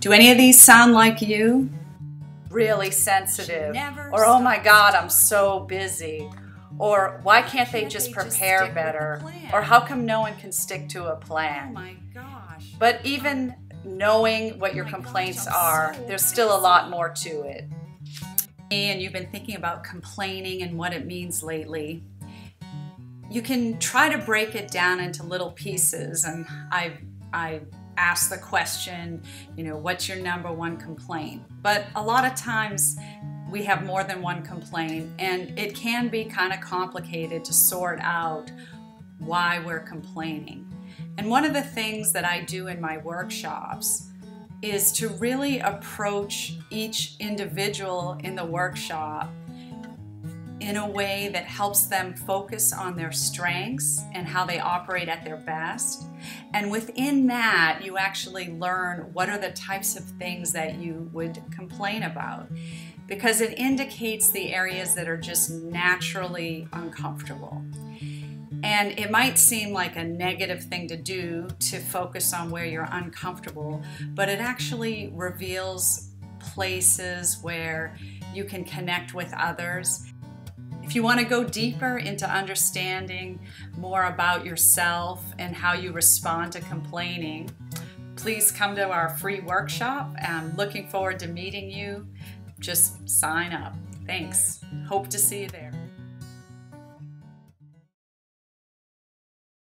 Do any of these sound like you? Really sensitive, or oh my God, I'm so busy, or why can't they just prepare better, or how come no one can stick to a plan? Oh my gosh. But even knowing what your complaints are, there's still a lot more to it. And you've been thinking about complaining and what it means lately. You can try to break it down into little pieces, and I ask the question, you know, what's your number one complaint? But a lot of times we have more than one complaint, and it can be kind of complicated to sort out why we're complaining. And one of the things that I do in my workshops is to really approach each individual in the workshop in a way that helps them focus on their strengths and how they operate at their best. And within that, you actually learn what are the types of things that you would complain about, because it indicates the areas that are just naturally uncomfortable. And it might seem like a negative thing to do, to focus on where you're uncomfortable, but it actually reveals places where you can connect with others. If you want to go deeper into understanding more about yourself and how you respond to complaining, please come to our free workshop. I'm looking forward to meeting you. Just sign up. Thanks. Hope to see you there.